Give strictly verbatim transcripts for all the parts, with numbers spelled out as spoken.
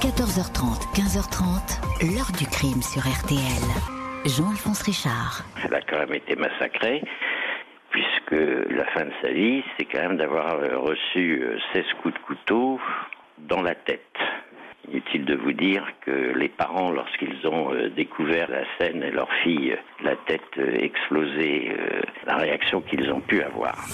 quatorze heures trente, quinze heures trente, l'heure du crime sur R T L. Jean-Alphonse Richard. Elle a quand même été massacrée, puisque la fin de sa vie, c'est quand même d'avoir reçu seize coups de couteau dans la tête. Inutile de vous dire que les parents, lorsqu'ils ont euh, découvert la scène et leur fille, euh, la tête euh, explosée, euh, la réaction qu'ils ont pu avoir.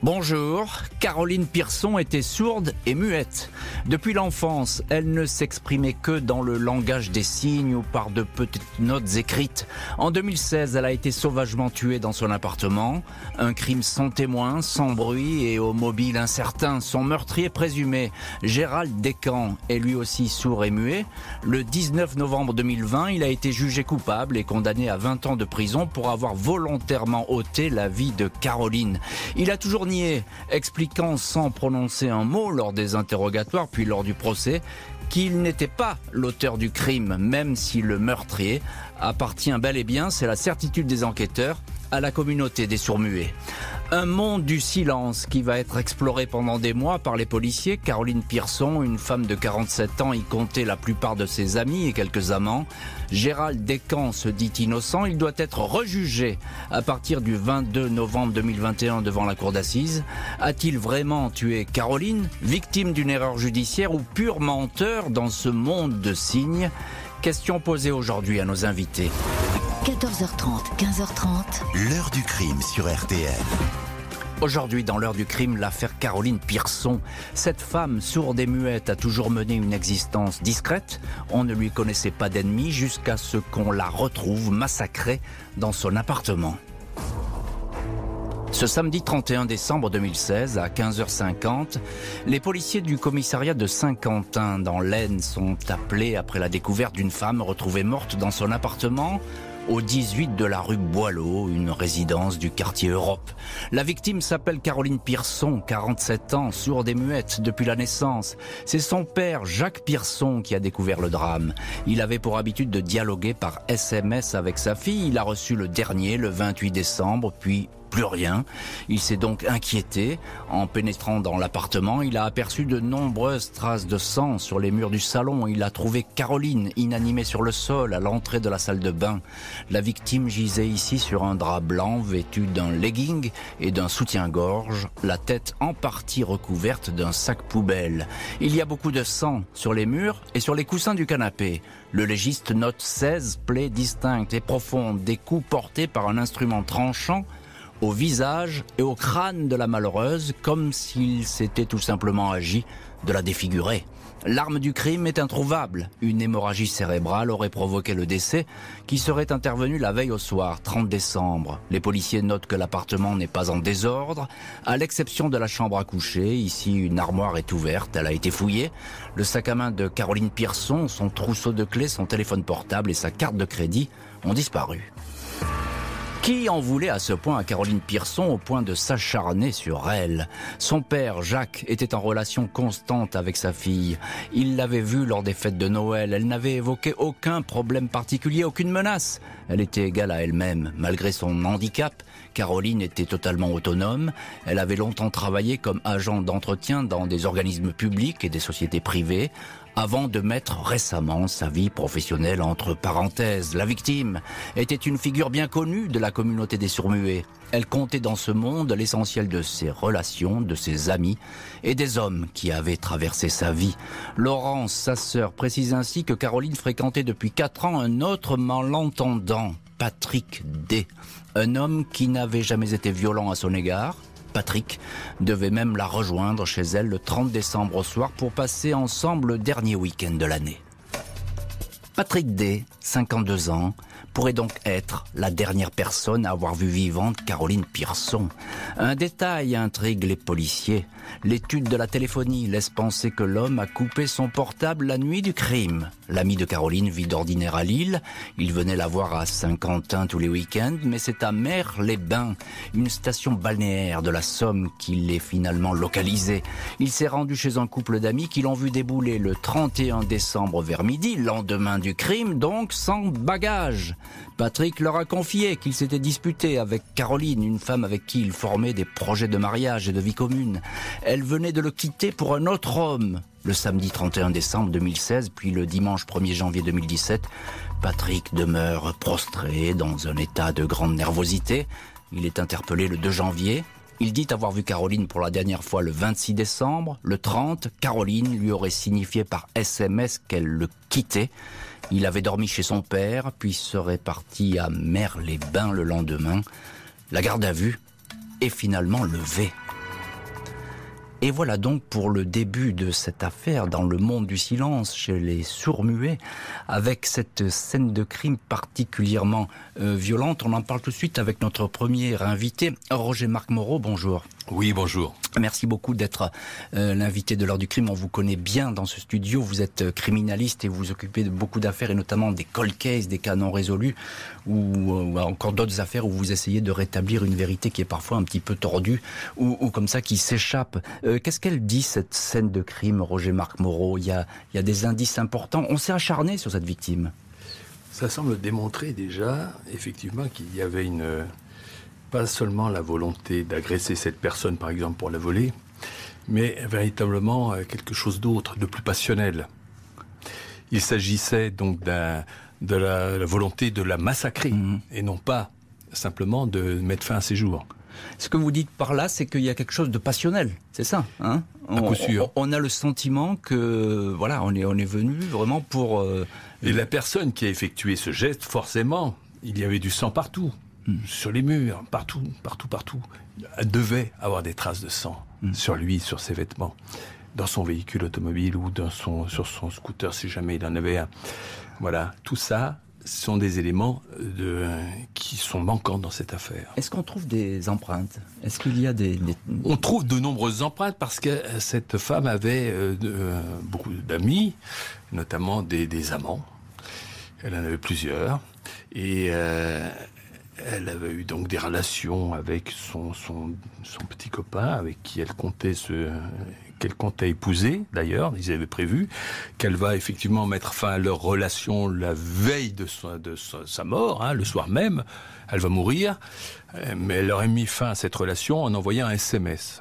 Bonjour, Caroline Pirson était sourde et muette. Depuis l'enfance, elle ne s'exprimait que dans le langage des signes ou par de petites notes écrites. En deux mille seize, elle a été sauvagement tuée dans son appartement. Un crime sans témoin, sans bruit et au mobile incertain. Son meurtrier présumé, Gérald Descamps, est lui aussi sourd et muet. Le dix-neuf novembre deux mille vingt, il a été jugé coupable et condamné à vingt ans de prison pour avoir volontairement ôté la vie de Caroline. Il a toujours nié, expliquant sans prononcer un mot lors des interrogatoires puis lors du procès qu'il n'était pas l'auteur du crime, même si le meurtrier appartient bel et bien, c'est la certitude des enquêteurs, à la communauté des sourds-muets. Un monde du silence qui va être exploré pendant des mois par les policiers. Caroline Pirson, une femme de quarante-sept ans, y comptait la plupart de ses amis et quelques amants. Gérald Descamps se dit innocent. Il doit être rejugé à partir du vingt-deux novembre deux mille vingt et un devant la cour d'assises. A-t-il vraiment tué Caroline, victime d'une erreur judiciaire ou pur menteur dans ce monde de signes? Question posée aujourd'hui à nos invités. quatorze heures trente, quinze heures trente, l'heure du crime sur R T L. Aujourd'hui, dans l'heure du crime, l'affaire Caroline Pirson. Cette femme sourde et muette a toujours mené une existence discrète. On ne lui connaissait pas d'ennemis jusqu'à ce qu'on la retrouve massacrée dans son appartement. Ce samedi trente et un décembre deux mille seize, à quinze heures cinquante, les policiers du commissariat de Saint-Quentin, dans l'Aisne, sont appelés après la découverte d'une femme retrouvée morte dans son appartement au dix-huit de la rue Boileau, une résidence du quartier Europe. La victime s'appelle Caroline Pirson, quarante-sept ans, sourde et muette depuis la naissance. C'est son père, Jacques Pirson, qui a découvert le drame. Il avait pour habitude de dialoguer par S M S avec sa fille. Il a reçu le dernier, le vingt-huit décembre, puis plus rien. Il s'est donc inquiété. En pénétrant dans l'appartement, il a aperçu de nombreuses traces de sang sur les murs du salon. Il a trouvé Caroline inanimée sur le sol à l'entrée de la salle de bain. La victime gisait ici sur un drap blanc vêtu d'un legging et d'un soutien-gorge, la tête en partie recouverte d'un sac poubelle. Il y a beaucoup de sang sur les murs et sur les coussins du canapé. Le légiste note seize plaies distinctes et profondes, des coups portés par un instrument tranchant au visage et au crâne de la malheureuse, comme s'il s'était tout simplement agi de la défigurer. L'arme du crime est introuvable. Une hémorragie cérébrale aurait provoqué le décès qui serait intervenu la veille au soir, trente décembre. Les policiers notent que l'appartement n'est pas en désordre, à l'exception de la chambre à coucher. Ici, une armoire est ouverte, elle a été fouillée. Le sac à main de Caroline Pirson, son trousseau de clés, son téléphone portable et sa carte de crédit ont disparu. Qui en voulait à ce point à Caroline Pirson, au point de s'acharner sur elle? Son père, Jacques, était en relation constante avec sa fille. Il l'avait vue lors des fêtes de Noël. Elle n'avait évoqué aucun problème particulier, aucune menace. Elle était égale à elle-même. Malgré son handicap, Caroline était totalement autonome. Elle avait longtemps travaillé comme agent d'entretien dans des organismes publics et des sociétés privées, avant de mettre récemment sa vie professionnelle entre parenthèses. La victime était une figure bien connue de la communauté des sourds-muets. Elle comptait dans ce monde l'essentiel de ses relations, de ses amis et des hommes qui avaient traversé sa vie. Laurence, sa sœur, précise ainsi que Caroline fréquentait depuis quatre ans un autre malentendant, Patrick Day. Un homme qui n'avait jamais été violent à son égard. Patrick devait même la rejoindre chez elle le trente décembre au soir pour passer ensemble le dernier week-end de l'année. Patrick Day, cinquante-deux ans, pourrait donc être la dernière personne à avoir vu vivante Caroline Pirson. Un détail intrigue les policiers. L'étude de la téléphonie laisse penser que l'homme a coupé son portable la nuit du crime. L'ami de Caroline vit d'ordinaire à Lille. Il venait la voir à Saint-Quentin tous les week-ends, mais c'est à Mers-les-Bains, une station balnéaire de la Somme, qu'il est finalement localisé. Il s'est rendu chez un couple d'amis qui l'ont vu débouler le trente et un décembre vers midi, lendemain du crime, donc sans bagages. Patrick leur a confié qu'il s'était disputé avec Caroline, une femme avec qui il formait des projets de mariage et de vie commune. Elle venait de le quitter pour un autre homme. Le samedi trente et un décembre deux mille seize, puis le dimanche premier janvier deux mille dix-sept, Patrick demeure prostré dans un état de grande nervosité. Il est interpellé le deux janvier. Il dit avoir vu Caroline pour la dernière fois le vingt-six décembre. Le trente, Caroline lui aurait signifié par S M S qu'elle le quittait. Il avait dormi chez son père, puis serait parti à Mers-les-Bains le lendemain. La garde à vue est finalement levée. Et voilà donc pour le début de cette affaire dans le monde du silence, chez les sourds-muets, avec cette scène de crime particulièrement euh, violente. On en parle tout de suite avec notre premier invité, Roger Marc Moreau. Bonjour. Oui, bonjour. Merci beaucoup d'être euh, l'invité de l'heure du crime. On vous connaît bien dans ce studio. Vous êtes criminaliste et vous vous occupez de beaucoup d'affaires, et notamment des cold cases, des cas non résolus, ou, ou encore d'autres affaires où vous essayez de rétablir une vérité qui est parfois un petit peu tordue ou, ou comme ça, qui s'échappe. Euh, qu'est-ce qu'elle dit, cette scène de crime, Roger Marc Moreau ? Il y a, il y a des indices importants. On s'est acharné sur cette victime. Ça semble démontrer déjà, effectivement, qu'il y avait une... pas seulement la volonté d'agresser cette personne, par exemple, pour la voler, mais véritablement quelque chose d'autre, de plus passionnel. Il s'agissait donc d'un, de la, la volonté de la massacrer, mmh. et non pas simplement de mettre fin à ses jours. Ce que vous dites par là, c'est qu'il y a quelque chose de passionnel, c'est ça, hein ? On, à coup sûr. On, on a le sentiment que, voilà, on est, on est venu vraiment pour... Euh, et la personne qui a effectué ce geste, forcément, il y avait du sang partout. Sur les murs, partout, partout, partout. Elle devait avoir des traces de sang mmh. sur lui, sur ses vêtements, dans son véhicule automobile ou dans son, sur son scooter, si jamais il en avait un. Voilà, tout ça sont des éléments de, qui sont manquants dans cette affaire. Est-ce qu'on trouve des empreintes ? Est-ce qu'il y a des, des... On trouve de nombreuses empreintes parce que cette femme avait euh, de, euh, beaucoup d'amis, notamment des, des amants. Elle en avait plusieurs. Et... Euh, elle avait eu donc des relations avec son, son, son petit copain, avec qui elle comptait, se, qu'elle comptait épouser, d'ailleurs. Ils avaient prévu qu'elle va effectivement mettre fin à leur relation la veille de sa, de sa, sa mort, hein, le soir même. Elle va mourir, mais elle aurait mis fin à cette relation en envoyant un S M S.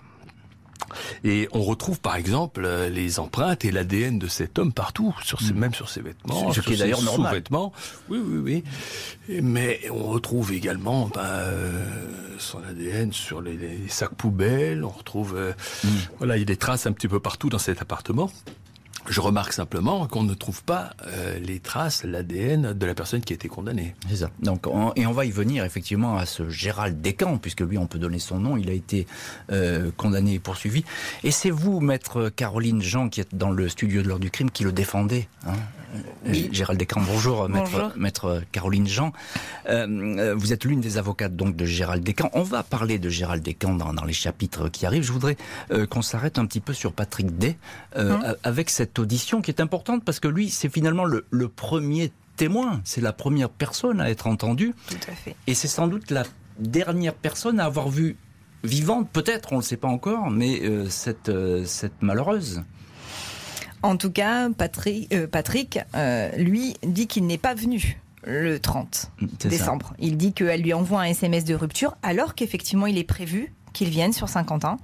Et on retrouve par exemple les empreintes et l'A D N de cet homme partout, sur ses, même sur ses vêtements, ce qui est d'ailleurs normal. Sous-vêtements. Oui, oui, oui. Mais on retrouve également ben, son A D N sur les, les sacs poubelles. On retrouve, euh, mm. voilà, il y a des traces un petit peu partout dans cet appartement. Je remarque simplement qu'on ne trouve pas euh, les traces, l'A D N de la personne qui a été condamnée. C'est ça. Donc, on, et on va y venir effectivement à ce Gérald Descamps, puisque lui, on peut donner son nom. Il a été euh, condamné et poursuivi. Et c'est vous, maître Caroline Jean, qui êtes dans le studio de l'heure du crime, qui le défendez. Hein ? Oui. Gérald Descamps, bonjour, bonjour. Maître, maître Caroline Jean. Euh, vous êtes l'une des avocates donc de Gérald Descamps. On va parler de Gérald Descamps dans, dans les chapitres qui arrivent. Je voudrais euh, qu'on s'arrête un petit peu sur Patrick Day, euh, hum. avec cette audition qui est importante parce que lui, c'est finalement le, le premier témoin, c'est la première personne à être entendue. Tout à fait. Et c'est sans doute la dernière personne à avoir vu vivante, peut-être, on ne le sait pas encore, mais euh, cette, euh, cette malheureuse. En tout cas, Patrick, euh, Patrick euh, lui, dit qu'il n'est pas venu le trente décembre. Ça. Il dit qu'elle lui envoie un S M S de rupture alors qu'effectivement, il est prévu qu'il vienne sur Saint-Quentin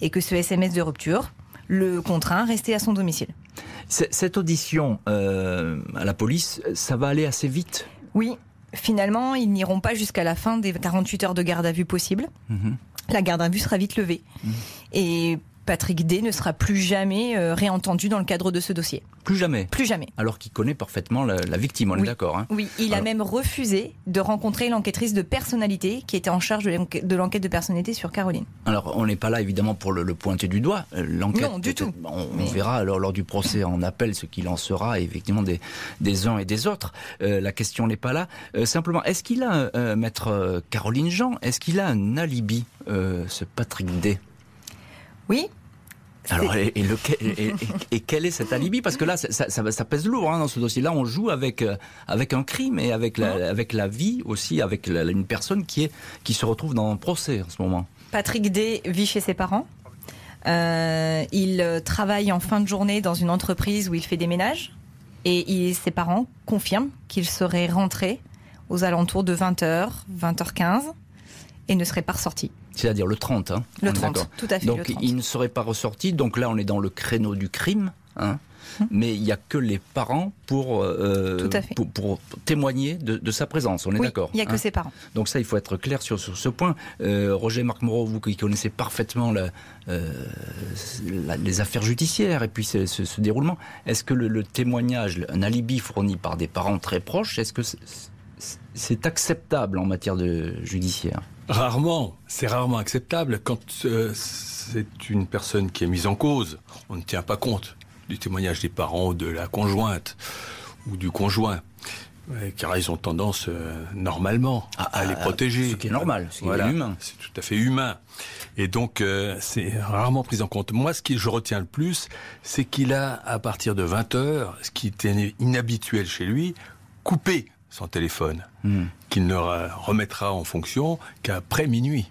et que ce S M S de rupture le contraint à rester à son domicile. Cette audition euh, à la police, ça va aller assez vite ? Oui, finalement, ils n'iront pas jusqu'à la fin des quarante-huit heures de garde à vue possible. Mmh. La garde à vue sera vite levée. Mmh. Et Patrick Day ne sera plus jamais euh, réentendu dans le cadre de ce dossier. Plus jamais ? Plus jamais. Alors qu'il connaît parfaitement la, la victime, on oui. est d'accord, hein ? Oui, il Alors... a même refusé de rencontrer l'enquêtrice de personnalité qui était en charge de, l'enquête de, l'enquête de personnalité sur Caroline. Alors, on n'est pas là, évidemment, pour le, le pointer du doigt. L'enquête, non, du tout. On, on Mais... verra alors, lors du procès en appel ce qu'il en sera, effectivement, des, des uns et des autres. Euh, la question n'est pas là. Euh, simplement, est-ce qu'il a, euh, maître Caroline Jean, est-ce qu'il a un alibi, euh, ce Patrick Day ? Oui. Alors, et, et, lequel, et, et quel est cet alibi ? Parce que là, ça, ça, ça pèse lourd hein, dans ce dossier. Là, on joue avec, avec un crime et avec la, avec la vie aussi, avec la, une personne qui, est, qui se retrouve dans un procès en ce moment. Patrick Day vit chez ses parents. Euh, il travaille en fin de journée dans une entreprise où il fait des ménages. Et il, ses parents confirment qu'il serait rentré aux alentours de vingt heures, vingt heures quinze et ne serait pas ressorti. c'est-à-dire le trente. Hein, le trente, tout à fait. Donc le trente. Il ne serait pas ressorti, donc là on est dans le créneau du crime, hein, hum. mais il n'y a que les parents pour, euh, pour, pour témoigner de, de sa présence, on est oui, d'accord. Il n'y a hein. que ses parents. Donc ça, il faut être clair sur, sur ce point. Euh, Roger Marc Moreau, vous qui connaissez parfaitement la, euh, la, les affaires judiciaires et puis ce, ce, ce déroulement, est-ce que le, le témoignage, un alibi fourni par des parents très proches, est-ce que... C'est, c'est acceptable en matière de judiciaire? Rarement, c'est rarement acceptable. Quand euh, c'est une personne qui est mise en cause, on ne tient pas compte du témoignage des parents, de la conjointe ou du conjoint, euh, car ils ont tendance euh, normalement à, à, à les protéger. Ce qui est normal, c'est voilà, humain. C'est tout à fait humain. Et donc euh, c'est rarement pris en compte. Moi, ce que je retiens le plus, c'est qu'il a, à partir de vingt heures, ce qui était inhabituel chez lui, coupé son téléphone, mmh. qu'il ne remettra en fonction qu'après minuit.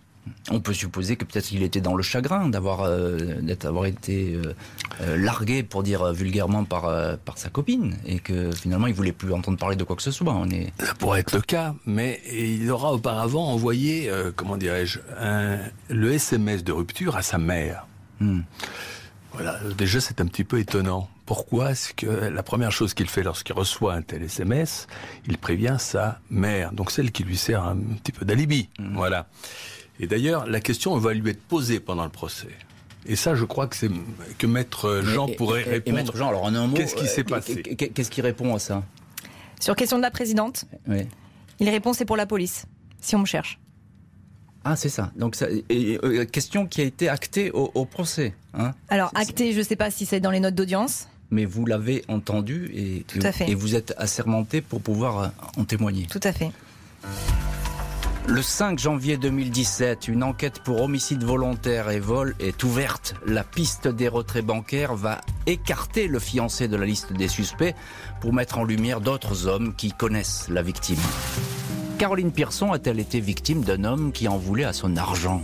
On peut supposer que peut-être qu'il était dans le chagrin d'avoir, euh, d'avoir été euh, largué, pour dire vulgairement, par, euh, par sa copine, et que finalement il ne voulait plus entendre parler de quoi que ce soit. On est... Ça pourrait être le cas, mais il aura auparavant envoyé, euh, comment dirais-je, un, le S M S de rupture à sa mère. Mmh. Voilà, déjà c'est un petit peu étonnant. Pourquoi est-ce que la première chose qu'il fait lorsqu'il reçoit un tel S M S, il prévient sa mère, donc celle qui lui sert un petit peu d'alibi, mmh. voilà. Et d'ailleurs, la question va lui être posée pendant le procès. Et ça, je crois que c'est que Maître Jean et, pourrait et, répondre. Et Maître Jean, alors en un mot, qu'est-ce qui euh, s'est passé? Qu'est-ce qu'il répond à ça? Sur question de la présidente, oui. il répond c'est pour la police, si on me cherche. Ah, c'est ça. Donc, ça, et, euh, question qui a été actée au, au procès. Hein. Alors, actée, je ne sais pas si c'est dans les notes d'audience. Mais vous l'avez entendu et, Tout à fait. et vous êtes assermenté pour pouvoir en témoigner. Tout à fait. Le cinq janvier deux mille dix-sept, une enquête pour homicide volontaire et vol est ouverte. La piste des retraits bancaires va écarter le fiancé de la liste des suspects pour mettre en lumière d'autres hommes qui connaissent la victime. Caroline Pirson a-t-elle été victime d'un homme qui en voulait à son argent?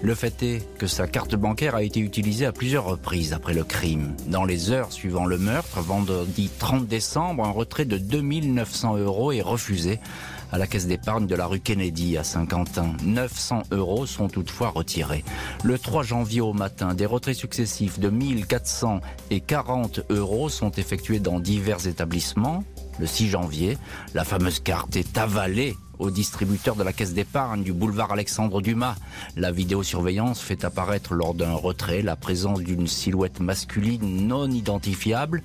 Le fait est que sa carte bancaire a été utilisée à plusieurs reprises après le crime. Dans les heures suivant le meurtre, vendredi trente décembre, un retrait de deux mille neuf cents euros est refusé à la caisse d'épargne de la rue Kennedy à Saint-Quentin. neuf cents euros sont toutefois retirés. Le trois janvier au matin, des retraits successifs de mille quatre cents et quarante euros sont effectués dans divers établissements. Le six janvier, la fameuse carte est avalée au distributeur de la caisse d'épargne du boulevard Alexandre Dumas. La vidéosurveillance fait apparaître lors d'un retrait la présence d'une silhouette masculine non identifiable,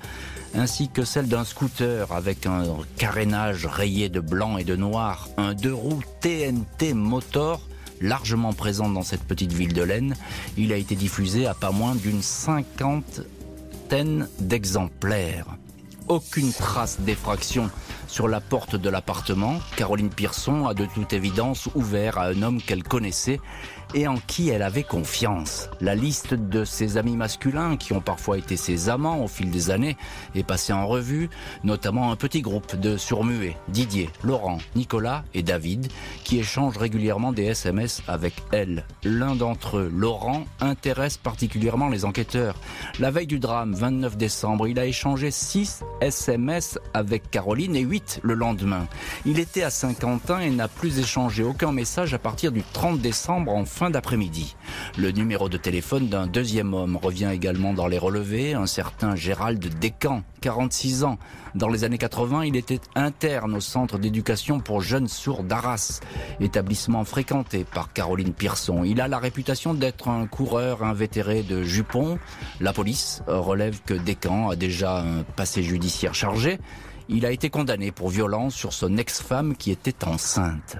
ainsi que celle d'un scooter avec un carénage rayé de blanc et de noir, un deux roues T N T motor largement présent dans cette petite ville de l'Aisne. Il a été diffusé à pas moins d'une cinquantaine d'exemplaires. Aucune trace d'effraction sur la porte de l'appartement. Caroline Pirson a de toute évidence ouvert à un homme qu'elle connaissait et en qui elle avait confiance. La liste de ses amis masculins, qui ont parfois été ses amants au fil des années, est passée en revue, notamment un petit groupe de surmuets, Didier, Laurent, Nicolas et David, qui échangent régulièrement des S M S avec elle. L'un d'entre eux, Laurent, intéresse particulièrement les enquêteurs. La veille du drame, vingt-neuf décembre, il a échangé six S M S avec Caroline et huit le lendemain. Il était à Saint-Quentin et n'a plus échangé aucun message à partir du trente décembre en fin d'après-midi. Le numéro de téléphone d'un deuxième homme revient également dans les relevés, un certain Gérald Descamps, quarante-six ans. Dans les années quatre-vingts, il était interne au centre d'éducation pour jeunes sourds d'Arras, établissement fréquenté par Caroline Pirson. Il a la réputation d'être un coureur invétéré de jupons. La police relève que Descamps a déjà un passé judiciaire chargé. Il a été condamné pour violence sur son ex-femme qui était enceinte.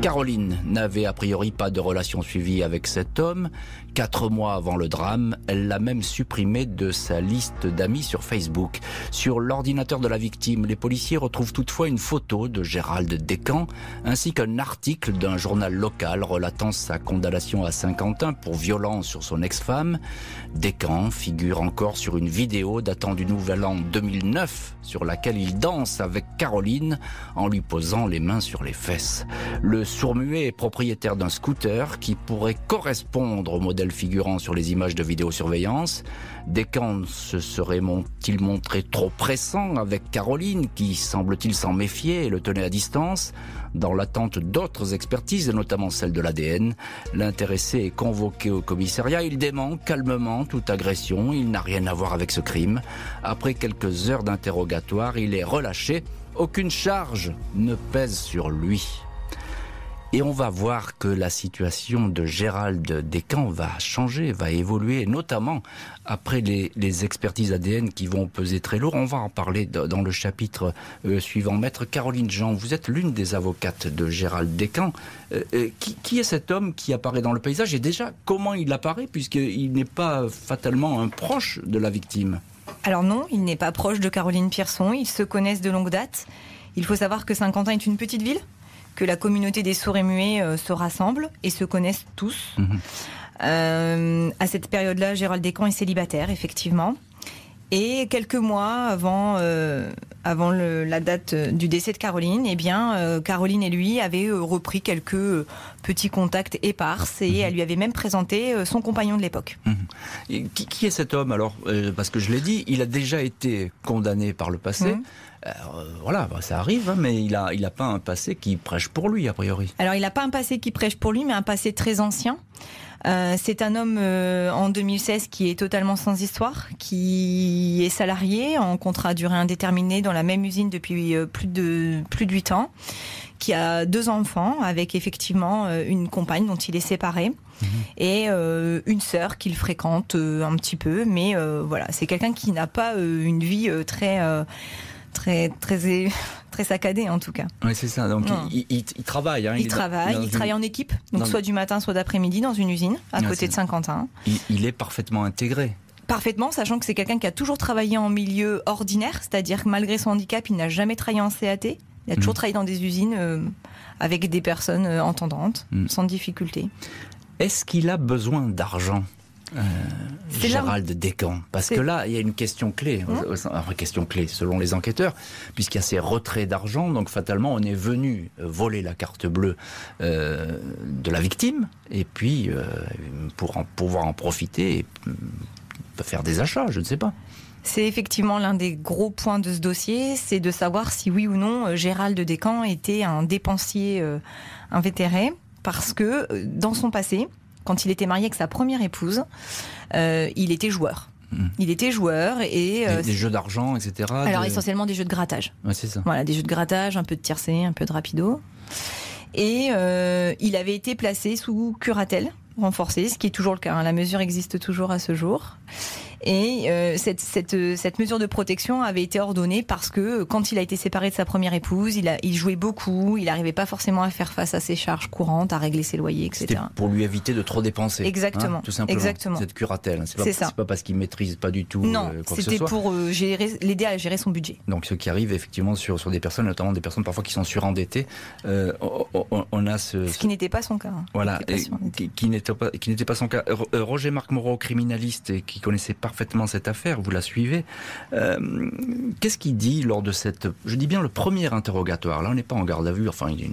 Caroline n'avait a priori pas de relation suivie avec cet homme. Quatre mois avant le drame, elle l'a même supprimé de sa liste d'amis sur Facebook. Sur l'ordinateur de la victime, les policiers retrouvent toutefois une photo de Gérald Descamps, ainsi qu'un article d'un journal local relatant sa condamnation à Saint-Quentin pour violence sur son ex-femme. Descamps figure encore sur une vidéo datant du Nouvel An deux mille neuf, sur laquelle il danse avec Caroline en lui posant les mains sur les fesses. Le sourd-muet est propriétaire d'un scooter qui pourrait correspondre au modèle figurant sur les images de vidéosurveillance. Descamps se serait-il montré trop pressant avec Caroline, qui semble-t-il s'en méfiait et le tenait à distance. Dans l'attente d'autres expertises, notamment celle de l'A D N, l'intéressé est convoqué au commissariat. Il dément calmement toute agression. Il n'a rien à voir avec ce crime. Après quelques heures d'interrogatoire, il est relâché. Aucune charge ne pèse sur lui. Et on va voir que la situation de Gérald Descamps va changer, va évoluer, notamment après les, les expertises A D N qui vont peser très lourd. On va en parler dans le chapitre suivant. Maître Caroline Jean, vous êtes l'une des avocates de Gérald Descamps. Euh, qui, qui est cet homme qui apparaît dans le paysage et déjà comment il apparaît, puisqu'il n'est pas fatalement un proche de la victime? Alors non, il n'est pas proche de Caroline Pirson. Ils se connaissent de longue date. Il faut savoir que Saint-Quentin est une petite ville, que la communauté des sourds et muets euh, se rassemble et se connaissent tous. Mmh. Euh, à cette période-là, Gérald Descamps est célibataire, effectivement. Et quelques mois avant, euh, avant le, la date du décès de Caroline, eh bien, euh, Caroline et lui avaient repris quelques euh, petits contacts épars et mmh. elle lui avait même présenté euh, son compagnon de l'époque. Mmh. Et qui, qui est cet homme alors euh, parce que je l'ai dit, il a déjà été condamné par le passé. Mmh. Alors, voilà, ça arrive, hein, mais il a, il a pas un passé qui prêche pour lui, a priori. Alors, il a pas un passé qui prêche pour lui, mais un passé très ancien. Euh, c'est un homme euh, en deux mille seize qui est totalement sans histoire, qui est salarié en contrat durée indéterminée dans la même usine depuis euh, plus de plus de huit ans, qui a deux enfants avec effectivement euh, une compagne dont il est séparé mmh. et euh, une sœur qu'il fréquente euh, un petit peu, mais euh, voilà, c'est quelqu'un qui n'a pas euh, une vie euh, très euh, Très, très, très saccadé en tout cas. Oui, c'est ça. Donc, il, il, il travaille. Hein, il, il travaille, il une... travaille en équipe, donc dans... soit du matin, soit d'après-midi, dans une usine à ouais, côté de Saint-Quentin. Il, il est parfaitement intégré. Parfaitement, sachant que c'est quelqu'un qui a toujours travaillé en milieu ordinaire, c'est-à-dire que malgré son handicap, il n'a jamais travaillé en C A T. Il a toujours mmh. travaillé dans des usines euh, avec des personnes euh, entendantes, mmh. sans difficulté. Est-ce qu'il a besoin d'argent ? Euh, Gérald là... Descamps, parce que là il y a une question clé, mmh. enfin, question clé selon les enquêteurs, puisqu'il y a ces retraits d'argent, donc fatalement on est venu voler la carte bleue euh, de la victime et puis euh, pour en, pouvoir en profiter et euh, faire des achats, je ne sais pas. C'est effectivement l'un des gros points de ce dossier, c'est de savoir si oui ou non Gérald Descamps était un dépensier euh, invétéré, parce que dans son passé, quand il était marié avec sa première épouse, euh, il était joueur. Mmh. Il était joueur et... Euh, des, des jeux d'argent, et cetera. Alors des... essentiellement des jeux de grattage. Ouais, c'est ça. Voilà, des jeux de grattage, un peu de tiercé, un peu de rapido. Et euh, il avait été placé sous curatelle renforcée, ce qui est toujours le cas. Hein. La mesure existe toujours à ce jour. Et euh, cette, cette, cette mesure de protection avait été ordonnée parce que quand il a été séparé de sa première épouse, il, a, il jouait beaucoup, il n'arrivait pas forcément à faire face à ses charges courantes, à régler ses loyers, et cetera. C'était pour lui éviter de trop dépenser. Exactement. Hein, tout simplement. Exactement. Cette curatelle, c'est pas, c'est pas parce qu'il maîtrise pas du tout. Non, euh, quoi c'était que ce soit. pour euh, gérer, l'aider à gérer son budget. Donc ce qui arrive effectivement sur, sur des personnes, notamment des personnes parfois qui sont surendettées, euh, on, on a ce... Ce qui n'était pas son cas. Hein, voilà, qui, qui, n'était pas, qui n'était pas son cas. Roger Marc Moreau, criminaliste, et qui connaissait pas parfaitement cette affaire, vous la suivez. Euh, qu'est-ce qu'il dit lors de cette... Je dis bien le premier interrogatoire. Là, on n'est pas en garde à vue. Enfin, il y a un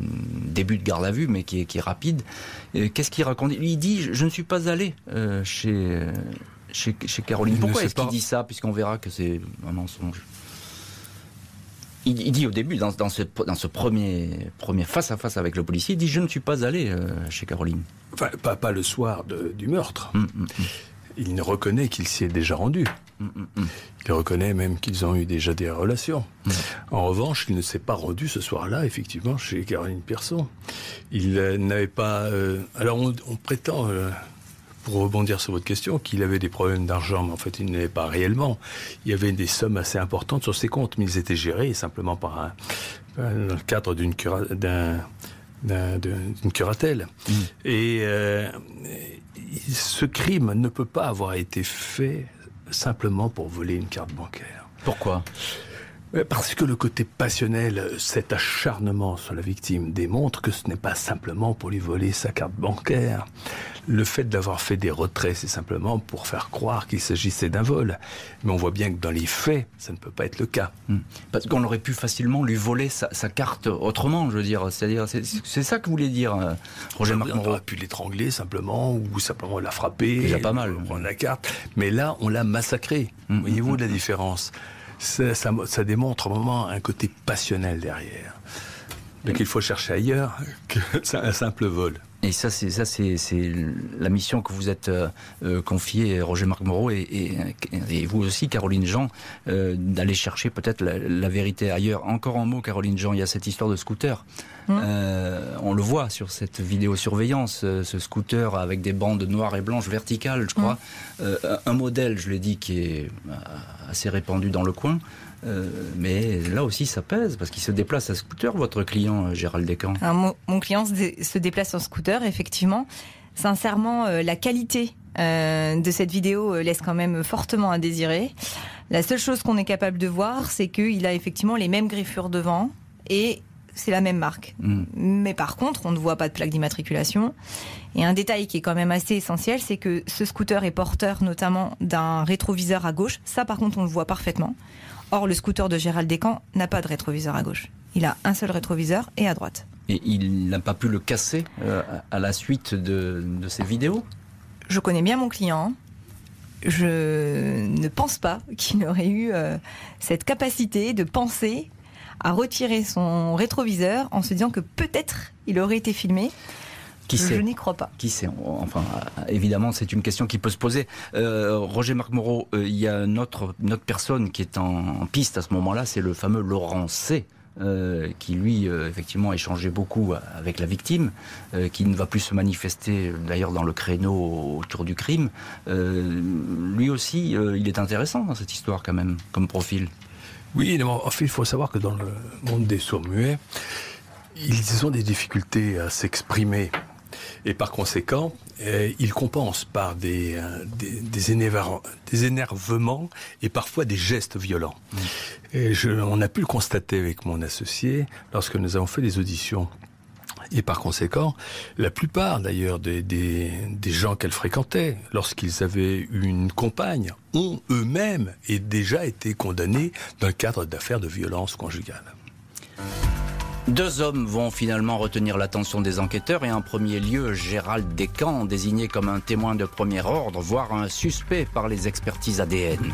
début de garde à vue, mais qui est, qui est rapide. Euh, qu'est-ce qu'il raconte ? Il dit, je, je ne suis pas allé euh, chez, chez, chez Caroline. Il Pourquoi est-ce pas. qu'il dit ça, puisqu'on verra que c'est un mensonge ? il, il dit au début, dans, dans ce, dans ce premier, premier face-à-face avec le policier, il dit, je ne suis pas allé euh, chez Caroline. Enfin, pas, pas le soir de, du meurtre. Mmh, mmh. Il ne reconnaît qu'il s'y est déjà rendu. Mmh, mmh. Il reconnaît même qu'ils ont eu déjà des relations. Mmh. En revanche, il ne s'est pas rendu ce soir-là, effectivement, chez Caroline Pirson. Il euh, n'avait pas... Euh... Alors, on, on prétend, euh, pour rebondir sur votre question, qu'il avait des problèmes d'argent, mais en fait, il ne l'avait pas réellement. Il y avait des sommes assez importantes sur ses comptes, mais ils étaient gérés simplement par un... dans le cadre d'une cura... d'un... D'un, d'une curatelle. Mmh. Et euh, ce crime ne peut pas avoir été fait simplement pour voler une carte bancaire. Pourquoi ? Parce que le côté passionnel, cet acharnement sur la victime démontre que ce n'est pas simplement pour lui voler sa carte bancaire. Le fait d'avoir fait des retraits, c'est simplement pour faire croire qu'il s'agissait d'un vol. Mais on voit bien que dans les faits, ça ne peut pas être le cas. Mmh. Parce qu'on aurait pu facilement lui voler sa, sa carte autrement, je veux dire. C'est-à-dire, c'est, c'est ça que vous voulez dire, euh, Roger Marc Moreau. On aurait pu l'étrangler simplement, ou simplement la frapper. Déjà pas mal. Prendre la carte. Mais là, on l'a massacré. Mmh. Voyez-vous de la différence ? Ça, ça, ça démontre au moment un côté passionnel derrière. Donc il faut chercher ailleurs qu'un simple vol. Et ça, c'est, ça, c'est, c'est la mission que vous êtes euh, confiée, Roger Marc Moreau, et, et, et vous aussi, Caroline Jean, euh, d'aller chercher peut-être la, la vérité ailleurs. Encore un mot, Caroline Jean, il y a cette histoire de scooter. Mmh. Euh, on le voit sur cette vidéosurveillance, ce scooter avec des bandes noires et blanches verticales, je crois. Mmh. Euh, un modèle, je l'ai dit, qui est assez répandu dans le coin. Euh, mais là aussi ça pèse parce qu'il se déplace à scooter, votre client euh, Gérald Descamps. Alors, mon, mon client se, dé, se déplace en scooter, effectivement. Sincèrement, euh, la qualité euh, de cette vidéo euh, laisse quand même fortement à désirer. La seule chose qu'on est capable de voir, c'est qu'il a effectivement les mêmes griffures devant et c'est la même marque. Mmh. Mais par contre, on ne voit pas de plaque d'immatriculation. Et un détail qui est quand même assez essentiel, c'est que ce scooter est porteur notamment d'un rétroviseur à gauche. Ça par contre, on le voit parfaitement. Or, le scooter de Gérald Descamps n'a pas de rétroviseur à gauche. Il a un seul rétroviseur et à droite. Et il n'a pas pu le casser euh, à la suite de, de ces vidéos ? Je connais bien mon client. Je ne pense pas qu'il aurait eu euh, cette capacité de penser à retirer son rétroviseur en se disant que peut-être il aurait été filmé. Qui sait ? Je n'y crois pas. Qui sait ? Enfin, évidemment, c'est une question qui peut se poser. Euh, Roger Marc Moreau, il euh, y a une autre, une autre personne qui est en, en piste à ce moment-là, c'est le fameux Laurent C., euh, qui lui, euh, effectivement, a échangé beaucoup avec la victime, euh, qui ne va plus se manifester, d'ailleurs, dans le créneau autour du crime. Euh, lui aussi, euh, il est intéressant dans cette histoire, quand même, comme profil. Oui, en fait, il faut savoir que dans le monde des sourds-muets, ils ont des difficultés à s'exprimer. Et par conséquent, euh, il compense par des, euh, des, des, énerv- des énervements et parfois des gestes violents. Mmh. Et je, on a pu le constater avec mon associé lorsque nous avons fait des auditions. Et par conséquent, la plupart d'ailleurs des, des, des gens qu'elle fréquentait, lorsqu'ils avaient une compagne, ont eux-mêmes et déjà été condamnés dans le cadre d'affaires de violence conjugale. Deux hommes vont finalement retenir l'attention des enquêteurs et en premier lieu Gérald Descamps, désigné comme un témoin de premier ordre, voire un suspect par les expertises A D N.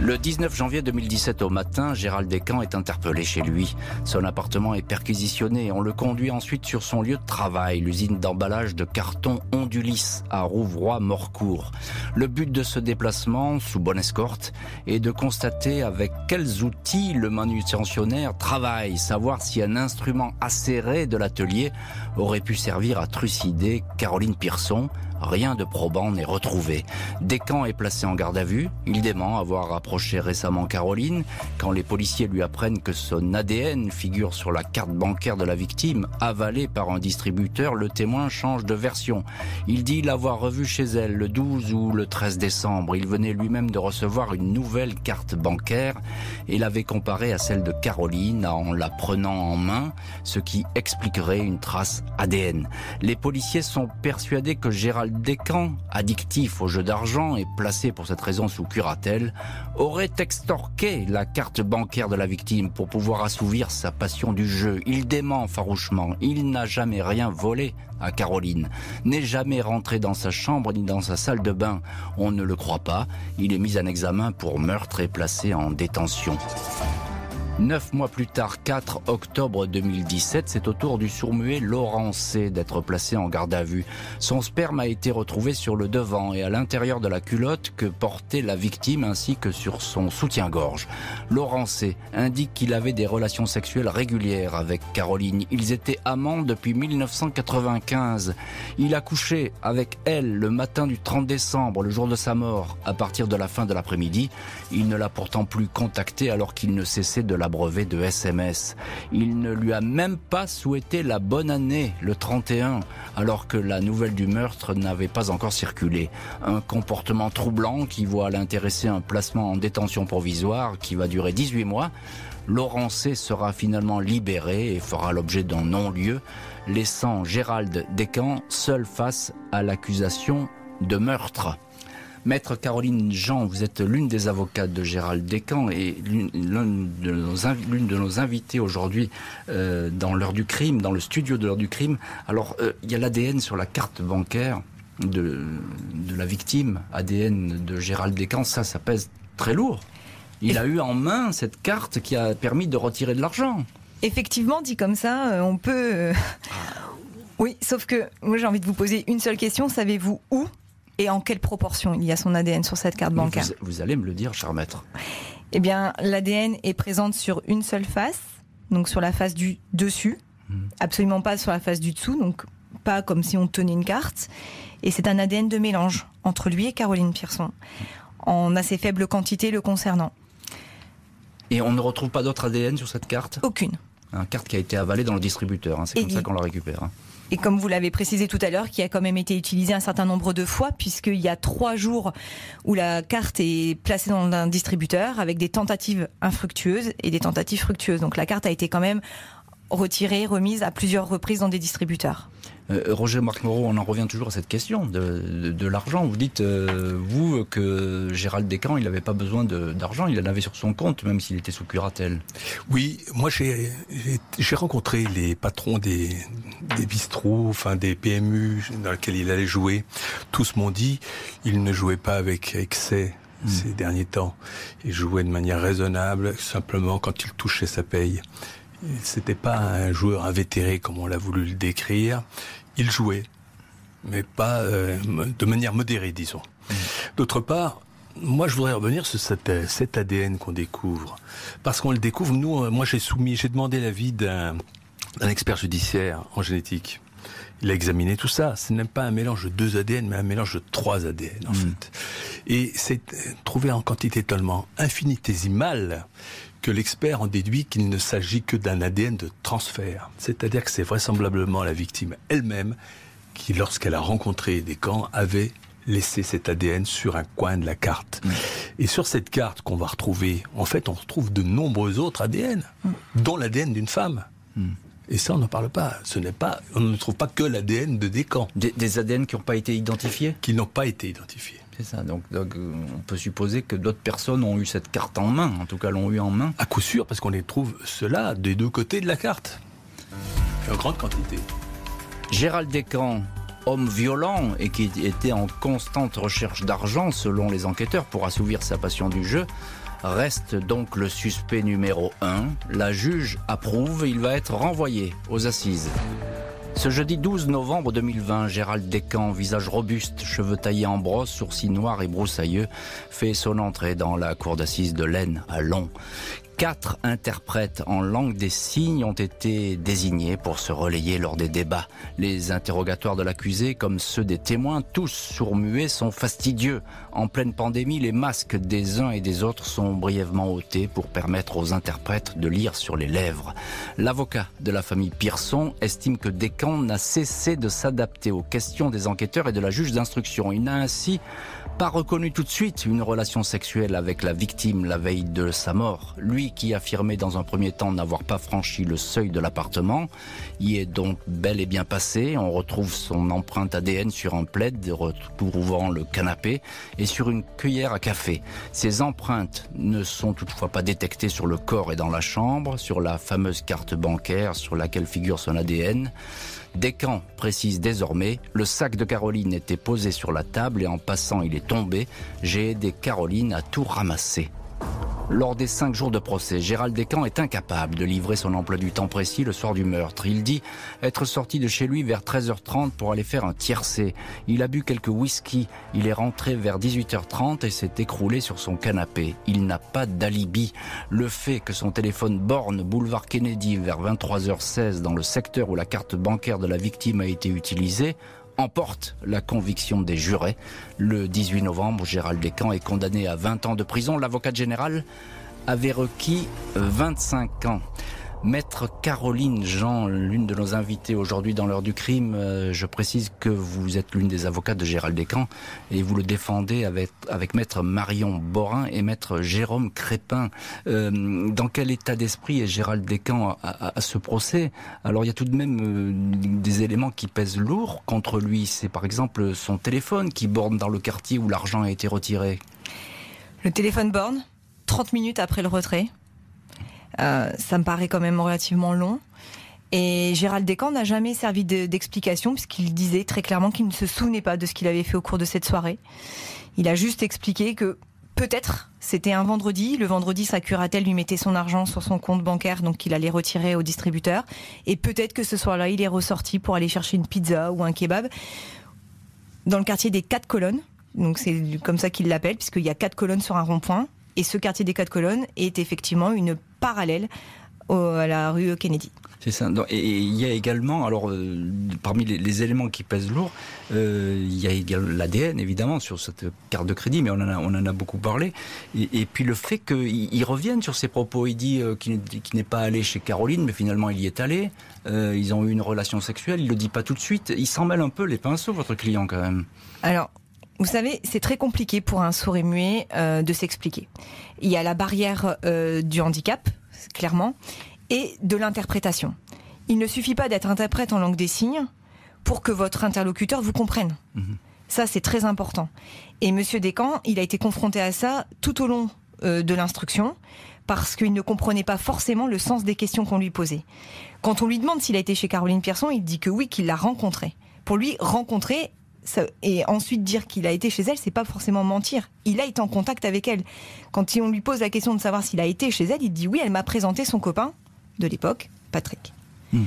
Le dix-neuf janvier deux mille dix-sept au matin, Gérald Descamps est interpellé chez lui. Son appartement est perquisitionné. On le conduit ensuite sur son lieu de travail, l'usine d'emballage de carton Ondulis à Rouvroy-Morcourt. Le but de ce déplacement, sous bonne escorte, est de constater avec quels outils le manutentionnaire travaille, savoir si un instrument acéré de l'atelier aurait pu servir à trucider Caroline Pirson. Rien de probant n'est retrouvé. Descamps est placé en garde à vue. Il dément avoir approché récemment Caroline. Quand les policiers lui apprennent que son A D N figure sur la carte bancaire de la victime, avalée par un distributeur, le témoin change de version. Il dit l'avoir revue chez elle le douze ou le treize décembre. Il venait lui-même de recevoir une nouvelle carte bancaire et l'avait comparée à celle de Caroline en la prenant en main, ce qui expliquerait une trace A D N. Les policiers sont persuadés que Gérald Descamps, addictif au jeu d'argent et placé pour cette raison sous curatelle, aurait extorqué la carte bancaire de la victime pour pouvoir assouvir sa passion du jeu. Il dément farouchement. Il n'a jamais rien volé à Caroline, n'est jamais rentré dans sa chambre ni dans sa salle de bain. On ne le croit pas. Il est mis en examen pour meurtre et placé en détention. Neuf mois plus tard, quatre octobre deux mille dix-sept, c'est au tour du sourd-muet Laurent C. d'être placé en garde à vue. Son sperme a été retrouvé sur le devant et à l'intérieur de la culotte que portait la victime ainsi que sur son soutien-gorge. Laurent C. indique qu'il avait des relations sexuelles régulières avec Caroline. Ils étaient amants depuis mille neuf cent quatre-vingt-quinze. Il a couché avec elle le matin du trente décembre, le jour de sa mort. À partir de la fin de l'après-midi, il ne l'a pourtant plus contactée alors qu'il ne cessait de la l'abreuver de S M S. Il ne lui a même pas souhaité la bonne année, le trente et un, alors que la nouvelle du meurtre n'avait pas encore circulé. Un comportement troublant qui voit à l'intéressé un placement en détention provisoire qui va durer dix-huit mois. Laurent C. sera finalement libéré et fera l'objet d'un non-lieu, laissant Gérald Descamps seul face à l'accusation de meurtre. Maître Caroline Jean, vous êtes l'une des avocates de Gérald Descamps et l'une de nos, l'une de nos invitées aujourd'hui euh, dans l'heure du crime, dans le studio de l'heure du crime. Alors, euh, il y a l'A D N sur la carte bancaire de, de la victime, A D N de Gérald Descamps, ça, ça pèse très lourd. Il a eu en main cette carte qui a permis de retirer de l'argent. Effectivement, dit comme ça, on peut... Oui, sauf que moi j'ai envie de vous poser une seule question, savez-vous où ? Et en quelle proportion il y a son A D N sur cette carte bancaire ? vous, vous allez me le dire, cher maître. Eh bien, l'A D N est présente sur une seule face, donc sur la face du dessus, mmh. absolument pas sur la face du dessous, donc pas comme si on tenait une carte. Et c'est un A D N de mélange entre lui et Caroline Pirson, en assez faible quantité le concernant. Et on ne retrouve pas d'autre A D N sur cette carte ? Aucune. Une carte qui a été avalée dans le distributeur, hein, c'est comme ça qu'on la récupère. Hein. Et comme vous l'avez précisé tout à l'heure, qui a quand même été utilisé un certain nombre de fois, puisqu'il y a trois jours où la carte est placée dans un distributeur avec des tentatives infructueuses et des tentatives fructueuses. Donc la carte a été quand même retirée, remise à plusieurs reprises dans des distributeurs. Euh, Roger Marc Moreau, on en revient toujours à cette question de, de, de l'argent. Vous dites, euh, vous, que Gérald Descamps, il n'avait pas besoin d'argent, il en avait sur son compte, même s'il était sous curatelle. Oui, moi j'ai rencontré les patrons des... des bistrots, enfin des P M U dans lesquels il allait jouer. Tous m'ont dit qu'il ne jouait pas avec excès mmh. ces derniers temps. Il jouait de manière raisonnable, simplement quand il touchait sa paye. C'était pas un joueur invétéré comme on l'a voulu le décrire. Il jouait, mais pas euh, de manière modérée, disons. Mmh. D'autre part, moi, je voudrais revenir sur cet, cet A D N qu'on découvre, parce qu'on le découvre. Nous, moi, j'ai soumis, j'ai demandé l'avis d'un un expert judiciaire en génétique. Il a examiné tout ça. Ce n'est même pas un mélange de deux A D N, mais un mélange de trois A D N, en mmh. fait. Et c'est trouvé en quantité tellement infinitésimale que l'expert en déduit qu'il ne s'agit que d'un A D N de transfert. C'est-à-dire que c'est vraisemblablement la victime elle-même qui, lorsqu'elle a rencontré Descamps, avait laissé cet A D N sur un coin de la carte. Mmh. Et sur cette carte qu'on va retrouver, en fait, on retrouve de nombreux autres A D N, mmh. dont l'A D N d'une femme. Mmh. Et ça, on n'en parle pas. Ce n'est pas, on ne trouve pas que l'A D N de Descamps. Des, des A D N qui n'ont pas été identifiés ? Qui n'ont pas été identifiés. C'est ça. Donc, donc, on peut supposer que d'autres personnes ont eu cette carte en main. En tout cas, l'ont eu en main. À coup sûr, parce qu'on les trouve ceux-là des deux côtés de la carte. En grande quantité. Gérald Descamps, homme violent et qui était en constante recherche d'argent, selon les enquêteurs, pour assouvir sa passion du jeu, reste donc le suspect numéro un. La juge approuve, il va être renvoyé aux assises. Ce jeudi douze novembre deux mille vingt, Gérald Descamps, visage robuste, cheveux taillés en brosse, sourcils noirs et broussailleux, fait son entrée dans la cour d'assises de l'Aisne à Laon. Quatre interprètes en langue des signes ont été désignés pour se relayer lors des débats. Les interrogatoires de l'accusé, comme ceux des témoins, tous sourds-muets, sont fastidieux. En pleine pandémie, les masques des uns et des autres sont brièvement ôtés pour permettre aux interprètes de lire sur les lèvres. L'avocat de la famille Pirson estime que Descamps n'a cessé de s'adapter aux questions des enquêteurs et de la juge d'instruction. Il n'a ainsi pas reconnu tout de suite une relation sexuelle avec la victime la veille de sa mort. Lui qui affirmait dans un premier temps n'avoir pas franchi le seuil de l'appartement y est donc bel et bien passé. On retrouve son empreinte A D N sur un plaid recouvrant le canapé et sur une cuillère à café. Ces empreintes ne sont toutefois pas détectées sur le corps et dans la chambre, sur la fameuse carte bancaire sur laquelle figure son A D N. Descamps précise désormais « Le sac de Caroline était posé sur la table et en passant il est tombé. J'ai aidé Caroline à tout ramasser. » Lors des cinq jours de procès, Gérald Descamps est incapable de livrer son emploi du temps précis le soir du meurtre. Il dit être sorti de chez lui vers treize heures trente pour aller faire un tiercé. Il a bu quelques whisky. Il est rentré vers dix-huit heures trente et s'est écroulé sur son canapé. Il n'a pas d'alibi. Le fait que son téléphone borne boulevard Kennedy vers vingt-trois heures seize dans le secteur où la carte bancaire de la victime a été utilisée emporte la conviction des jurés. Le dix-huit novembre, Gérald Descamps est condamné à vingt ans de prison. L'avocate générale avait requis vingt-cinq ans. Maître Caroline Jean, l'une de nos invitées aujourd'hui dans l'heure du crime, je précise que vous êtes l'une des avocates de Gérald Descamps et vous le défendez avec, avec maître Marion Borin et maître Jérôme Crépin. Euh, dans quel état d'esprit est Gérald Descamps à, à, à ce procès? Alors il y a tout de même euh, des éléments qui pèsent lourd contre lui. C'est par exemple son téléphone qui borne dans le quartier où l'argent a été retiré. Le téléphone borne trente minutes après le retrait. Euh, ça me paraît quand même relativement long. Et Gérald Descamps n'a jamais servi de, d'explication, puisqu'il disait très clairement qu'il ne se souvenait pas de ce qu'il avait fait au cours de cette soirée. Il a juste expliqué que peut-être c'était un vendredi. Le vendredi, sa curatelle lui mettait son argent sur son compte bancaire, donc il allait retirer au distributeur. Et peut-être que ce soir-là, il est ressorti pour aller chercher une pizza ou un kebab dans le quartier des Quatre Colonnes. Donc c'est comme ça qu'il l'appelle, puisqu'il y a quatre colonnes sur un rond-point. Et ce quartier des Quatre Colonnes est effectivement une parallèle au, à la rue Kennedy. C'est ça. Et il y a également, alors euh, parmi les, les éléments qui pèsent lourd, euh, il y a également l'A D N évidemment sur cette carte de crédit, mais on en a, on en a beaucoup parlé. Et, et puis le fait qu'ils reviennent sur ses propos, il dit euh, qu'il, qu'il n'est pas allé chez Caroline, mais finalement il y est allé. Euh, ils ont eu une relation sexuelle. Il le dit pas tout de suite. Il s'en mêle un peu les pinceaux, votre client quand même. Alors. Vous savez, c'est très compliqué pour un sourd et muet euh, de s'expliquer. Il y a la barrière euh, du handicap, clairement, et de l'interprétation. Il ne suffit pas d'être interprète en langue des signes pour que votre interlocuteur vous comprenne. Mmh. Ça, c'est très important. Et M. Descamps, il a été confronté à ça tout au long euh, de l'instruction, parce qu'il ne comprenait pas forcément le sens des questions qu'on lui posait. Quand on lui demande s'il a été chez Caroline Pirson, il dit que oui, qu'il l'a rencontrée. Pour lui, rencontrer... Ça, et ensuite dire qu'il a été chez elle, c'est pas forcément mentir. Il a été en contact avec elle. Quand on lui pose la question de savoir s'il a été chez elle, il dit oui, elle m'a présenté son copain de l'époque, Patrick. Mmh.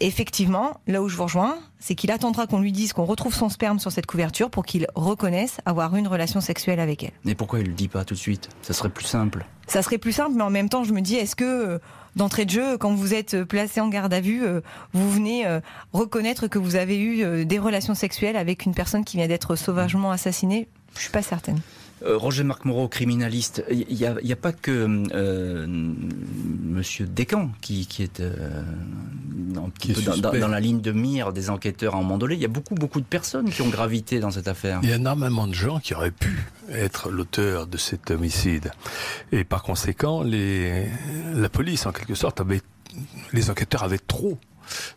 Effectivement, là où je vous rejoins, c'est qu'il attendra qu'on lui dise qu'on retrouve son sperme sur cette couverture pour qu'il reconnaisse avoir eu une relation sexuelle avec elle. Mais pourquoi il ne le dit pas tout de suite? Ça serait plus simple. Ça serait plus simple, mais en même temps, je me dis, est-ce que... D'entrée de jeu, quand vous êtes placé en garde à vue, vous venez reconnaître que vous avez eu des relations sexuelles avec une personne qui vient d'être sauvagement assassinée. Je ne suis pas certaine. Roger Marc Moreau, criminaliste, il n'y a, a pas que euh, Monsieur Descamps qui, qui est, euh, un petit qui est peu dans, dans la ligne de mire des enquêteurs à un moment donné. Il y a beaucoup, beaucoup de personnes qui ont gravité dans cette affaire. Il y a énormément de gens qui auraient pu être l'auteur de cet homicide. Et par conséquent, les, la police, en quelque sorte, avait, les enquêteurs avaient trop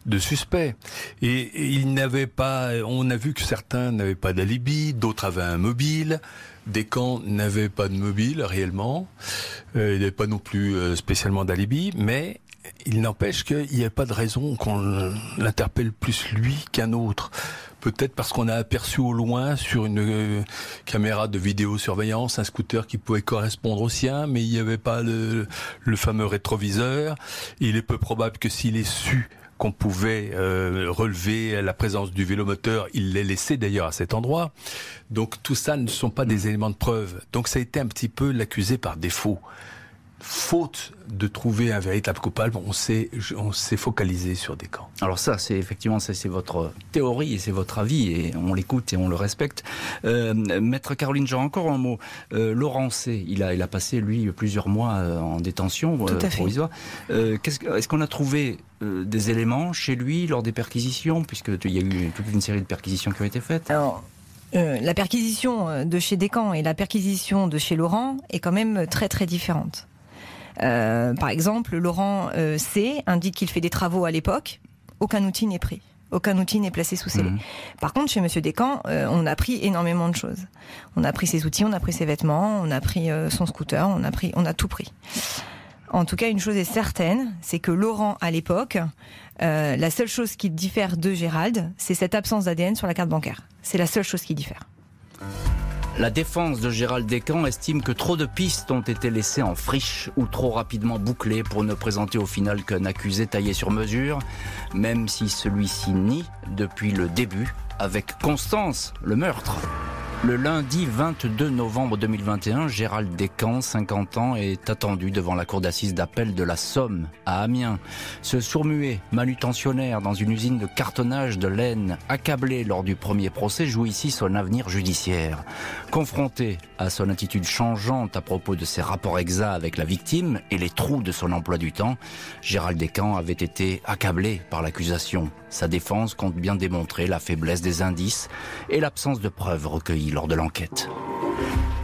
de suspects. Et, et ils n'avaient pas, on a vu que certains n'avaient pas d'alibi, d'autres avaient un mobile. Descamps n'avait pas de mobile réellement, euh, il n'avait pas non plus euh, spécialement d'alibi, mais il n'empêche qu'il n'y a pas de raison qu'on l'interpelle plus lui qu'un autre. Peut-être parce qu'on a aperçu au loin sur une euh, caméra de vidéosurveillance un scooter qui pouvait correspondre au sien, mais il n'y avait pas le, le fameux rétroviseur. Il est peu probable que s'il est su qu'on pouvait euh, relever la présence du vélomoteur, il l'ait laissé d'ailleurs à cet endroit. Donc tout ça ne sont pas des éléments de preuve. Donc ça a été un petit peu l'accusé par défaut. Faute de trouver un véritable coupable, on s'est, on s'est focalisé sur Descamps. Alors ça, c'est effectivement, c'est, c'est votre théorie et c'est votre avis, et on l'écoute et on le respecte. Euh, Maître Caroline Jean, encore un mot. Euh, Laurent C., il a, il a passé, lui, plusieurs mois en détention euh, provisoire. Euh, est-ce qu'on a trouvé euh, des éléments chez lui lors des perquisitions, puisqu'il y a eu toute une série de perquisitions qui ont été faites? Alors... Euh, la perquisition de chez Descamps et la perquisition de chez Laurent est quand même très très différente. Euh, par exemple, Laurent euh, C. indique qu'il fait des travaux à l'époque. Aucun outil n'est pris. Aucun outil n'est placé sous scellé. Mmh. Par contre, chez M. Descamps, euh, on a pris énormément de choses. On a pris ses outils, on a pris ses vêtements, on a pris euh, son scooter, on a pris, on a tout pris. En tout cas, une chose est certaine, c'est que Laurent, à l'époque, euh, la seule chose qui diffère de Gérald, c'est cette absence d'A D N sur la carte bancaire. C'est la seule chose qui diffère. La défense de Gérald Descamps estime que trop de pistes ont été laissées en friche ou trop rapidement bouclées pour ne présenter au final qu'un accusé taillé sur mesure, même si celui-ci nie depuis le début, avec constance, le meurtre. Le lundi vingt-deux novembre deux mille vingt et un, Gérald Descamps, cinquante ans, est attendu devant la cour d'assises d'appel de la Somme, à Amiens. Ce sourd-muet, manutentionnaire dans une usine de cartonnage de l'Aisne, accablé lors du premier procès, joue ici son avenir judiciaire. Confronté à son attitude changeante à propos de ses rapports exacts avec la victime et les trous de son emploi du temps, Gérald Descamps avait été accablé par l'accusation. Sa défense compte bien démontrer la faiblesse des indices et l'absence de preuves recueillies lors de l'enquête.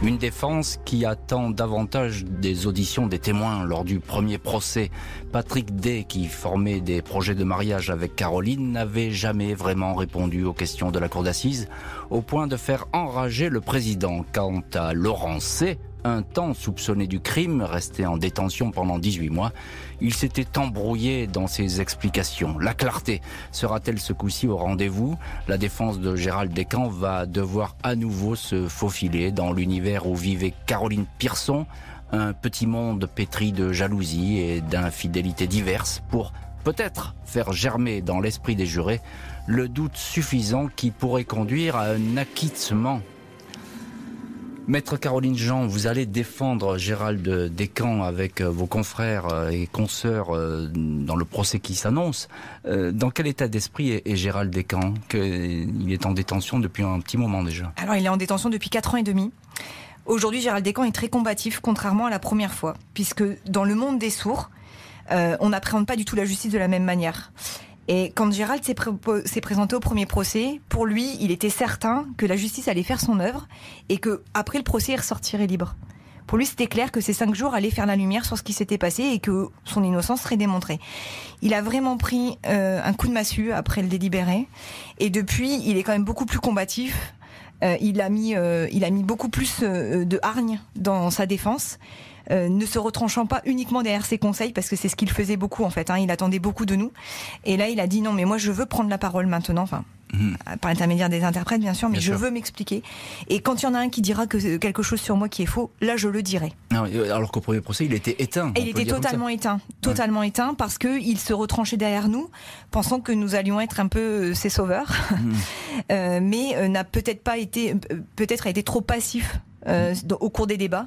Une défense qui attend davantage des auditions des témoins lors du premier procès. Patrick Day, qui formait des projets de mariage avec Caroline, n'avait jamais vraiment répondu aux questions de la cour d'assises, au point de faire enrager le président. Quant à Laurent C., un temps soupçonné du crime, resté en détention pendant dix-huit mois, il s'était embrouillé dans ses explications. La clarté sera-t-elle ce coup-ci au rendez-vous? La défense de Gérald Descamps va devoir à nouveau se faufiler dans l'univers où vivait Caroline Pirson, un petit monde pétri de jalousie et d'infidélités diverses pour peut-être faire germer dans l'esprit des jurés le doute suffisant qui pourrait conduire à un acquittement. Maître Caroline Jean, vous allez défendre Gérald Descamps avec vos confrères et consoeurs dans le procès qui s'annonce. Dans quel état d'esprit est Gérald Descamps? Il est en détention depuis un petit moment déjà. Alors il est en détention depuis quatre ans et demi. Aujourd'hui, Gérald Descamps est très combatif, contrairement à la première fois, puisque dans le monde des sourds, euh, on n'appréhende pas du tout la justice de la même manière. Et quand Gérald s'est, pré- s'est présenté au premier procès, pour lui, il était certain que la justice allait faire son œuvre et que après le procès, il ressortirait libre. Pour lui, c'était clair que ces cinq jours allaient faire la lumière sur ce qui s'était passé et que son innocence serait démontrée. Il a vraiment pris euh, un coup de massue après le délibéré. Et depuis, il est quand même beaucoup plus combatif. Euh, il a mis, euh, il a mis beaucoup plus euh, de hargne dans sa défense. Euh, ne se retranchant pas uniquement derrière ses conseils, parce que c'est ce qu'il faisait beaucoup en fait, hein, il attendait beaucoup de nous, et là il a dit non mais moi je veux prendre la parole maintenant, enfin, mmh. par l'intermédiaire des interprètes bien sûr, mais bien je sûr. veux m'expliquer, et quand il y en a un qui dira que quelque chose sur moi qui est faux, là je le dirai. Alors qu'au premier procès il était éteint. Et il était totalement éteint, totalement ouais. éteint, parce qu'il se retranchait derrière nous, pensant que nous allions être un peu ses sauveurs, mmh. euh, mais euh, n'a peut-être pas été, peut-être a été trop passif Euh, au cours des débats,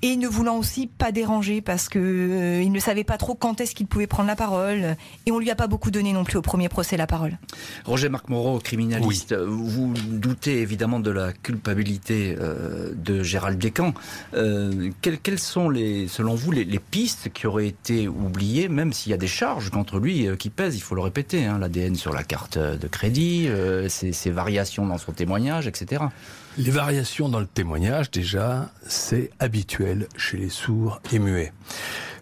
et ne voulant aussi pas déranger parce que euh, il ne savait pas trop quand est-ce qu'il pouvait prendre la parole, et on lui a pas beaucoup donné non plus au premier procès la parole. Roger Marc Moreau, criminaliste, oui. Vous doutez évidemment de la culpabilité euh, de Gérald Descamps. Euh, quelles, quelles sont les, selon vous les, les pistes qui auraient été oubliées, même s'il y a des charges contre lui euh, qui pèsent, il faut le répéter, hein, l'A D N sur la carte de crédit, euh, ses, ses variations dans son témoignage, et cetera. Les variations dans le témoignage, déjà, c'est habituel chez les sourds et muets.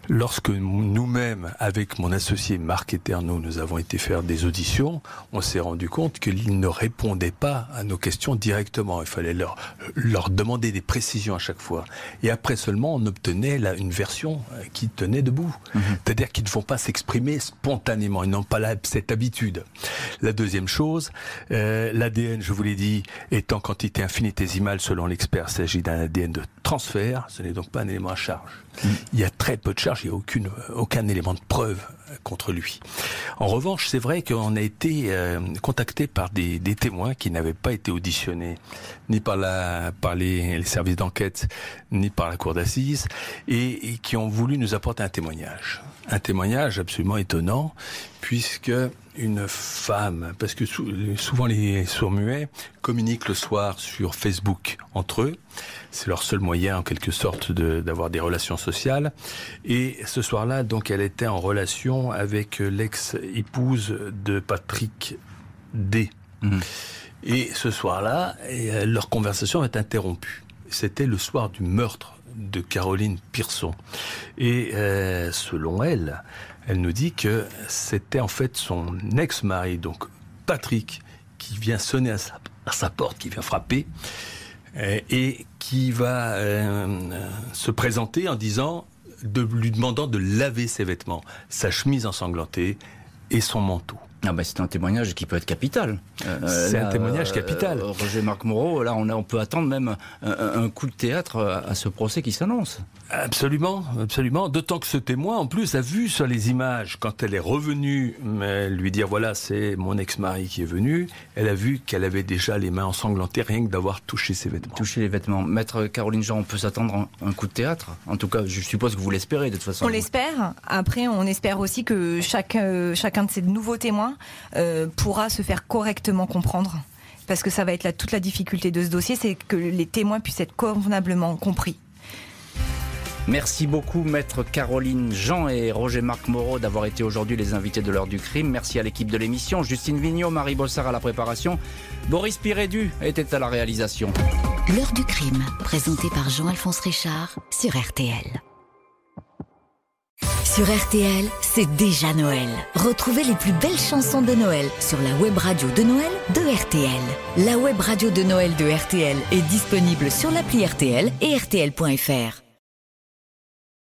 Lorsque nous-mêmes, avec mon associé Marc Eternod, nous avons été faire des auditions, on s'est rendu compte qu'ils ne répondaient pas à nos questions directement. Il fallait leur, leur demander des précisions à chaque fois. Et après seulement, on obtenait la, une version qui tenait debout. Mmh. C'est-à-dire qu'ils ne vont pas s'exprimer spontanément. Ils n'ont pas la, cette habitude. La deuxième chose, euh, l'A D N, je vous l'ai dit, est en quantité infinie. Infinitésimale, selon l'expert, il s'agit d'un A D N de transfert, ce n'est donc pas un élément à charge. Mmh. Il y a très peu de charge, il n'y a aucune, aucun élément de preuve contre lui. En revanche, c'est vrai qu'on a été euh, contacté par des, des témoins qui n'avaient pas été auditionnés, ni par, la, par les, les services d'enquête, ni par la cour d'assises, et, et qui ont voulu nous apporter un témoignage. Un témoignage absolument étonnant, puisque une femme, parce que souvent les sourds-muets communiquent le soir sur Facebook entre eux, c'est leur seul moyen en quelque sorte de, d'avoir des relations sociales, et ce soir-là, donc, elle était en relation avec l'ex-épouse de Patrick Day. Mmh. Et ce soir-là, leur conversation est interrompue. C'était le soir du meurtre de Caroline Pirson. Et euh, selon elle, elle nous dit que c'était en fait son ex-mari, donc Patrick, qui vient sonner à sa, à sa porte, qui vient frapper, euh, et qui va euh, se présenter en disant, de, lui demandant de laver ses vêtements, sa chemise ensanglantée et son manteau. Ah bah c'est un témoignage qui peut être capital. Euh, c'est là, un témoignage capital. Euh, Roger Marc Moreau, là on, a, on peut attendre même un, un coup de théâtre à, à ce procès qui s'annonce. Absolument, absolument. D'autant que ce témoin en plus a vu sur les images, quand elle est revenue lui dire voilà c'est mon ex-mari qui est venu, elle a vu qu'elle avait déjà les mains ensanglantées rien que d'avoir touché ses vêtements. Touché les vêtements. Maître Caroline Jean, on peut s'attendre à un coup de théâtre? En tout cas, je suppose que vous l'espérez de toute façon. On l'espère. Après on espère aussi que chaque, euh, chacun de ces nouveaux témoins Euh, pourra se faire correctement comprendre, parce que ça va être là toute la difficulté de ce dossier, c'est que les témoins puissent être convenablement compris. Merci beaucoup Maître Caroline Jean et Roger Marc Moreau d'avoir été aujourd'hui les invités de l'heure du crime. Merci à l'équipe de l'émission, Justine Vignot, Marie Bossard à la préparation, Boris Pirédu était à la réalisation. L'heure du crime, présentée par Jean-Alphonse Richard sur R T L. Sur R T L, c'est déjà Noël. Retrouvez les plus belles chansons de Noël sur la web radio de Noël de R T L. La web radio de Noël de R T L est disponible sur l'appli R T L et R T L point F R.